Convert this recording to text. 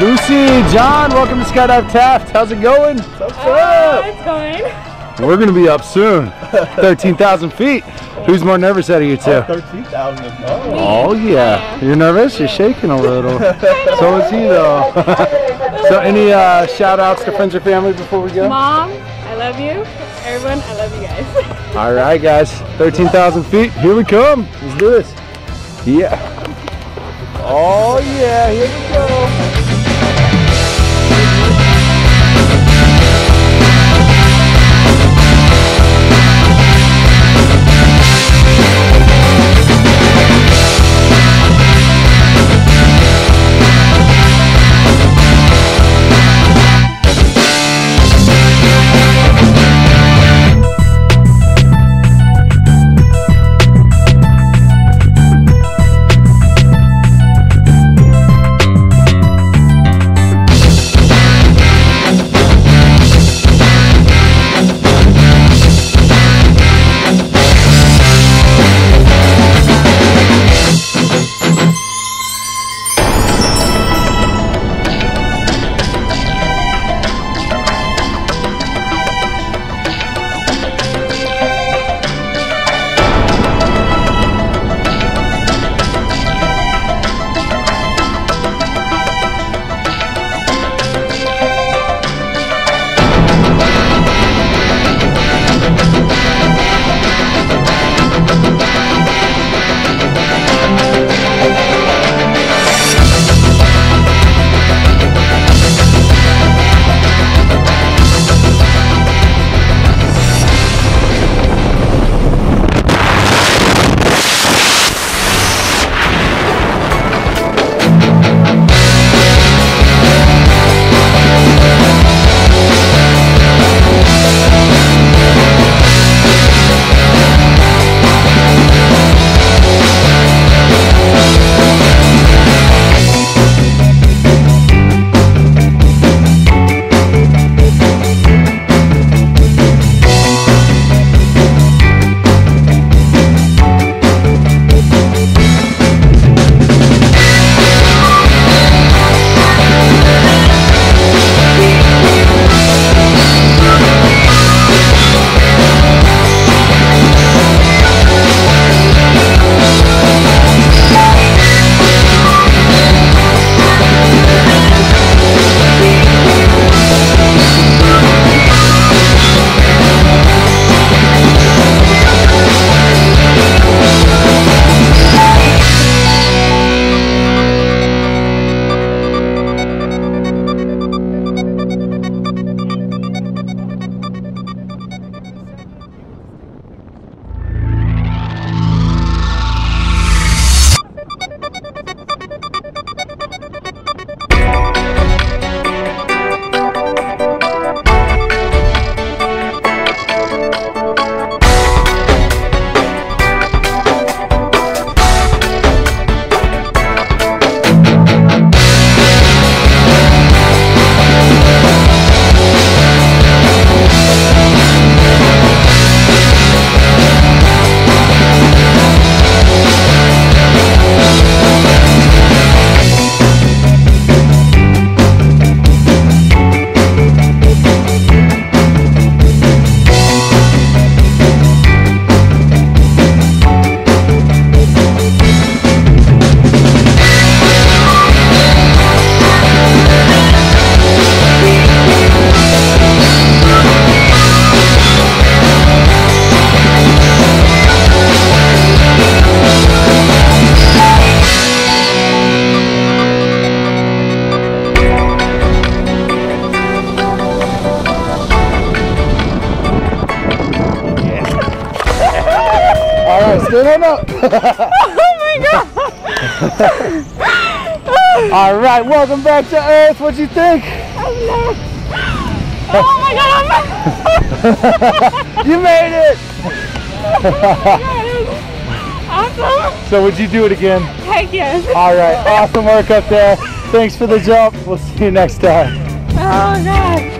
Lucy, John, welcome to Skydive Taft. How's it going? What's up? It's going. We're gonna be up soon. 13,000 feet. Who's more nervous out of you two? 13,000. Oh yeah. You're nervous? You're shaking a little. So is he though. So any shout outs to friends or family before we go? Mom, I love you. Everyone, I love you guys. All right, guys. 13,000 feet. Here we come. Let's do this. Yeah. Oh yeah. Here we go. Up. Oh my god! All right, welcome back to Earth. What'd you think? Oh my god! You made it! Oh my god, it was awesome. So would you do it again? Heck yes! All right, awesome work up there. Thanks for the jump. We'll see you next time. Oh god!